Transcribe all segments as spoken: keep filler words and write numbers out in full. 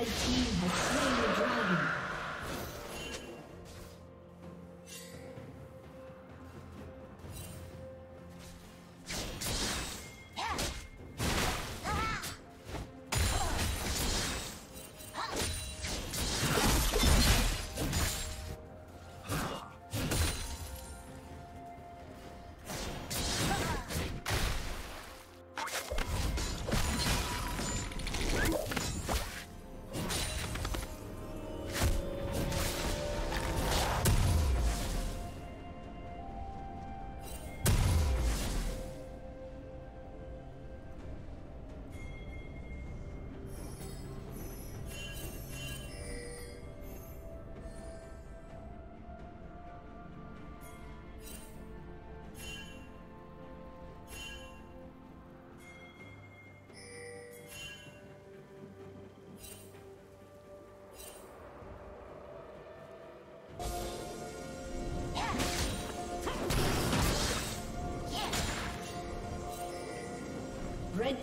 Red team has slain the dragon. Red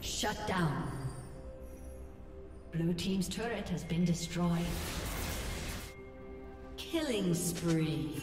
Shut down. Blue team's turret has been destroyed. Killing spree.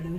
Blue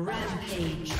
Rampage.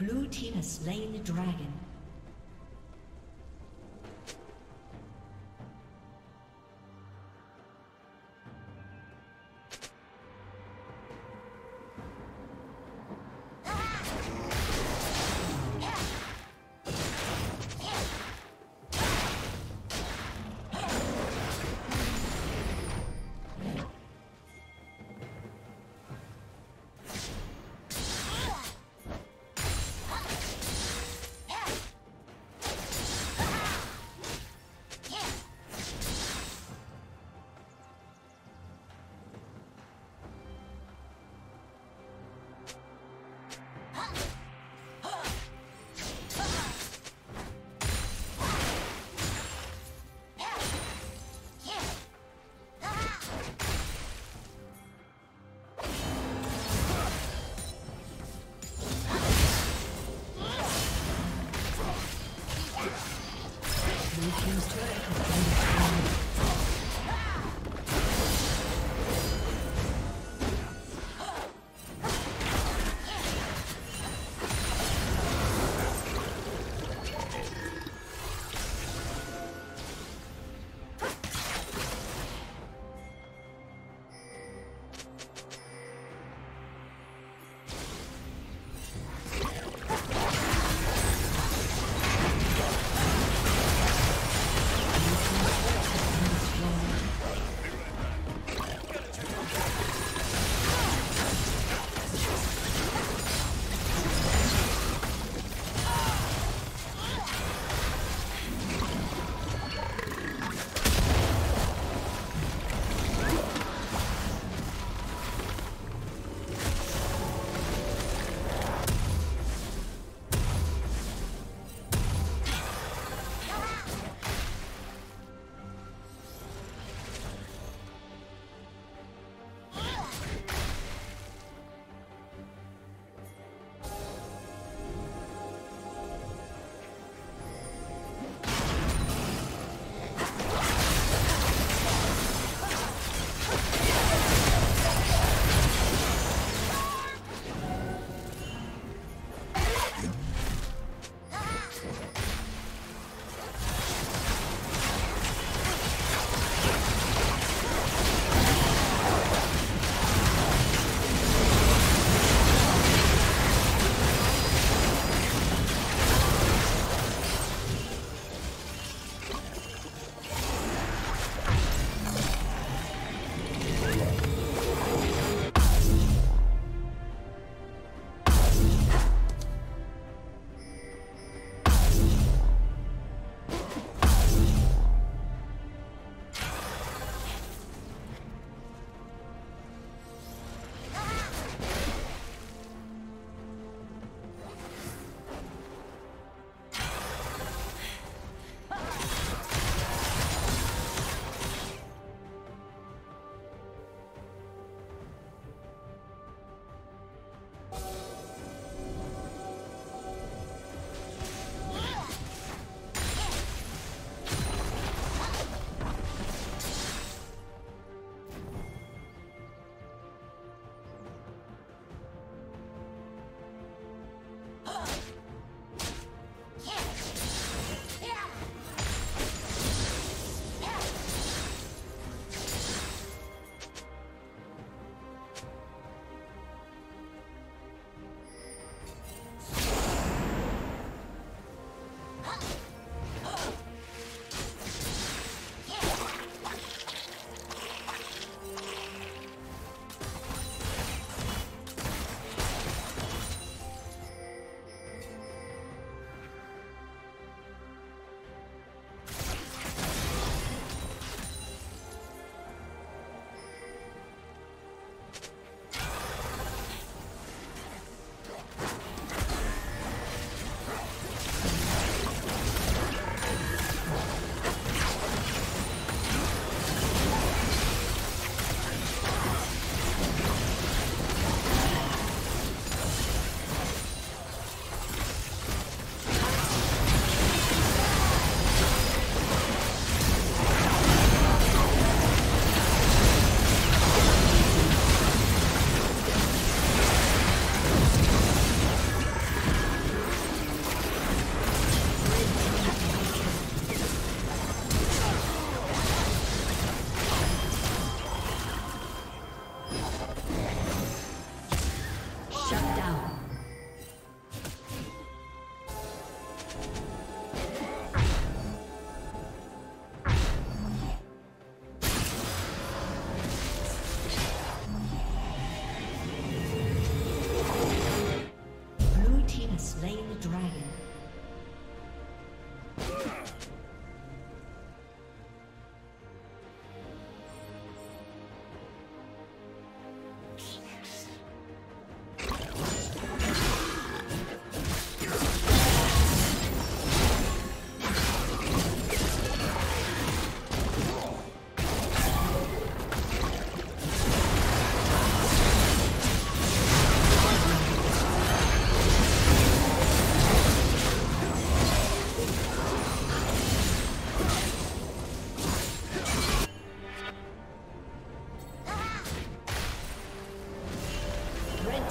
Blue team has slain the dragon. Yeah.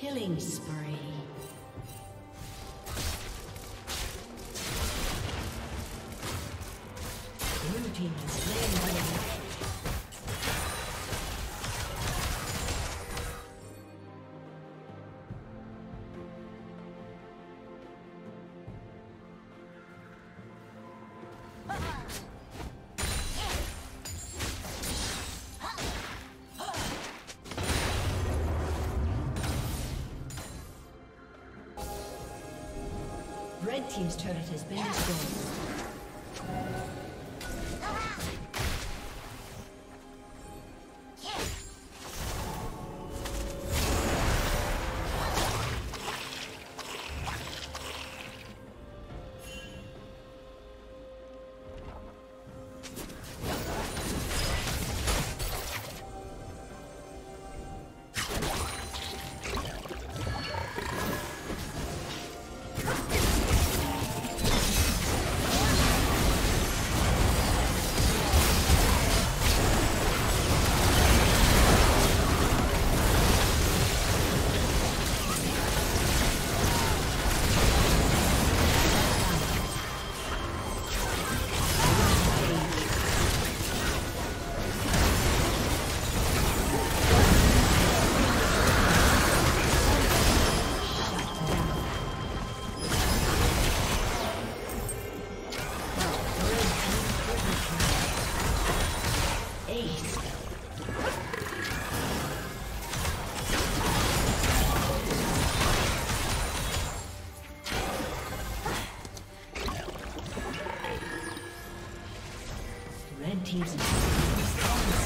Killing spree. Blue team has slain the enemy. Red team's turret has been destroyed. team's disconnected.